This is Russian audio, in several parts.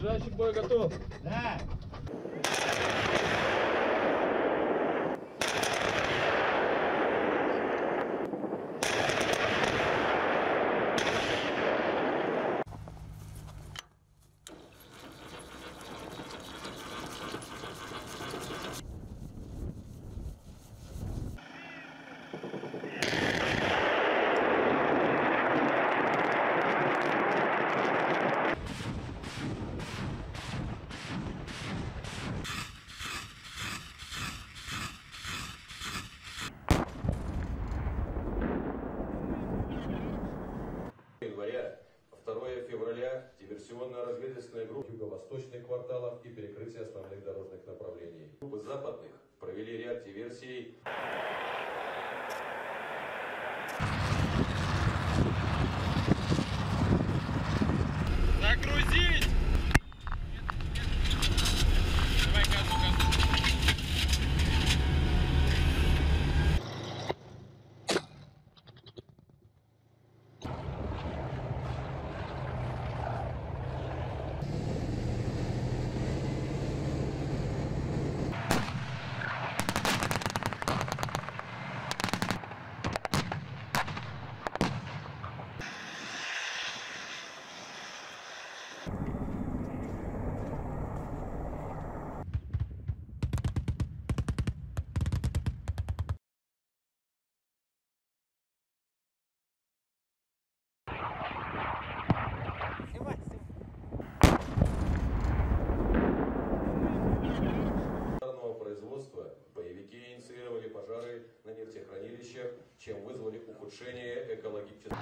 Ближайший бой готов. Да. Диверсионно-разведывательная группа юго-восточных кварталов и перекрытие основных дорожных направлений. Группы западных провели ряд диверсий. Загрузить! Давай газу. Боевики инициировали пожары на нефтехранилищах, чем вызвали ухудшение экологического.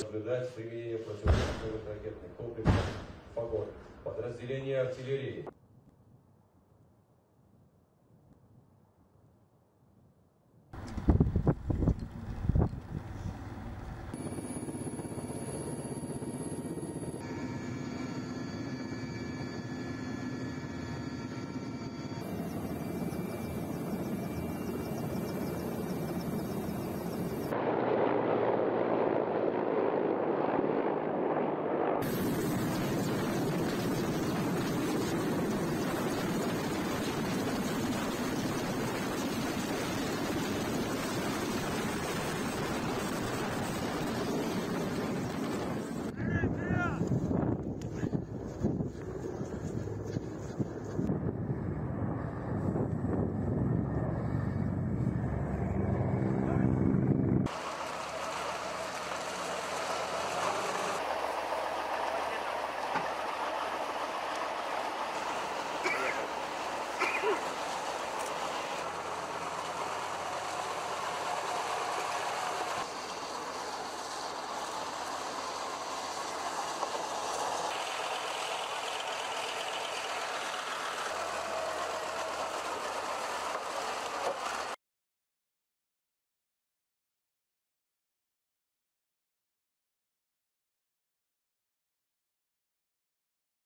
Наблюдать применение противотанковых ракетных комплексов «Фагон». Подразделение артиллерии.